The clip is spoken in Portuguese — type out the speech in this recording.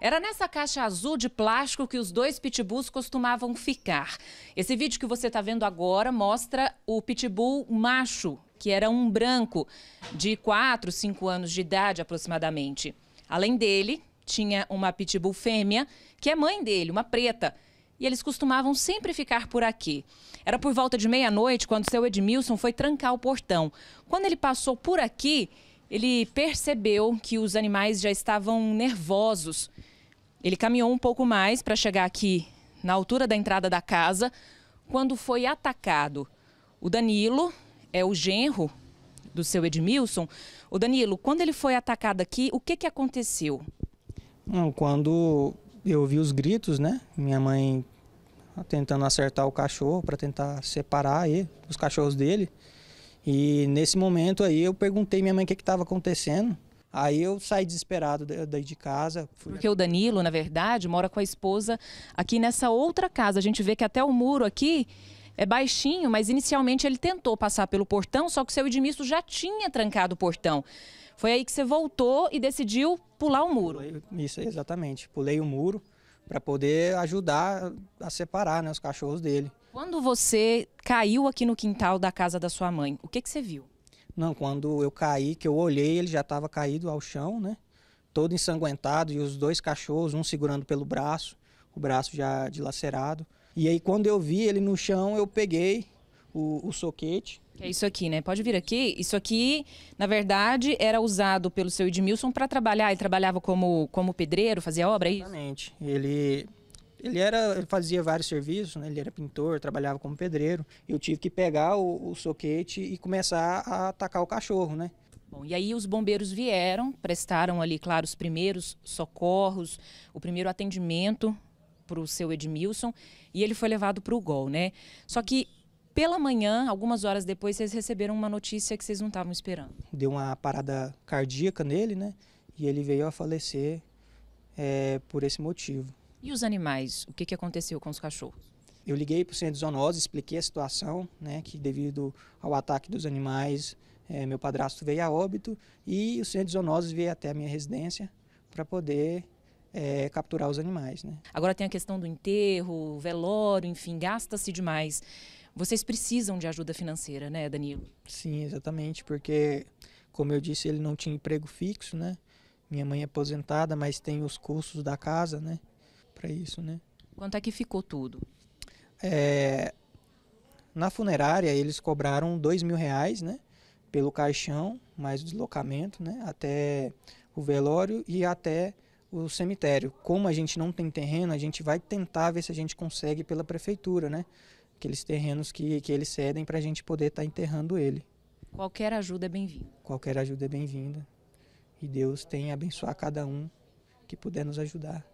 Era nessa caixa azul de plástico que os dois pitbulls costumavam ficar. Esse vídeo que você está vendo agora mostra o pitbull macho, que era um branco, de 4, 5 anos de idade aproximadamente. Além dele, tinha uma pitbull fêmea, que é mãe dele, uma preta. E eles costumavam sempre ficar por aqui. Era por volta de meia-noite quando seu Edmilson foi trancar o portão. Quando ele passou por aqui, ele percebeu que os animais já estavam nervosos. Ele caminhou um pouco mais para chegar aqui, na altura da entrada da casa, quando foi atacado. O Danilo é o genro do seu Edmilson. O Danilo, quando ele foi atacado aqui, o que aconteceu? Não, quando eu ouvi os gritos, né? Minha mãe tentando acertar o cachorro para tentar separar ele, os cachorros dele. E nesse momento aí eu perguntei à minha mãe o que estava acontecendo. Aí eu saí desesperado daí de casa. Porque o Danilo, na verdade, mora com a esposa aqui nessa outra casa. A gente vê que até o muro aqui é baixinho, mas inicialmente ele tentou passar pelo portão, só que o seu Edmilson já tinha trancado o portão. Foi aí que você voltou e decidiu pular o muro. Isso, exatamente. Pulei o muro para poder ajudar a separar, né, os cachorros dele. Quando você caiu aqui no quintal da casa da sua mãe, o que você viu? Não, quando eu caí, que eu olhei, ele já estava caído ao chão, né? Todo ensanguentado, e os dois cachorros, um segurando pelo braço, o braço já dilacerado. E aí quando eu vi ele no chão, eu peguei o soquete. É isso aqui, né? Pode vir aqui. Isso aqui, na verdade, era usado pelo seu Edmilson para trabalhar. Ele trabalhava como pedreiro, fazia obra, é isso? Exatamente. Ele fazia vários serviços, né? Ele era pintor, trabalhava como pedreiro. Eu tive que pegar o soquete e começar a atacar o cachorro, né? Bom, e aí os bombeiros vieram, prestaram ali, claro, os primeiros socorros, o primeiro atendimento para o seu Edmilson, e ele foi levado para o GOL, né? Só que pela manhã, algumas horas depois, vocês receberam uma notícia que vocês não estavam esperando. Deu uma parada cardíaca nele, né? E ele veio a falecer por esse motivo. E os animais? O que aconteceu com os cachorros? Eu liguei para o centro de zoonoses, expliquei a situação, né, que devido ao ataque dos animais, meu padrasto veio a óbito, e o centro de zoonoses veio até a minha residência para poder capturar os animais, né. Agora tem a questão do enterro, velório, enfim, gasta-se demais. Vocês precisam de ajuda financeira, né, Danilo? Sim, exatamente, porque, como eu disse, ele não tinha emprego fixo, né. Minha mãe é aposentada, mas tem os custos da casa, né. Para isso, né? Quanto é que ficou tudo? Na funerária eles cobraram R$2.000, né? Pelo caixão, mais o deslocamento, né? Até o velório e até o cemitério. Como a gente não tem terreno, a gente vai tentar ver se a gente consegue pela prefeitura, né? Aqueles terrenos que eles cedem para a gente poder estar enterrando ele. Qualquer ajuda é bem-vinda. Qualquer ajuda é bem-vinda. E Deus tenha a abençoar cada um que puder nos ajudar.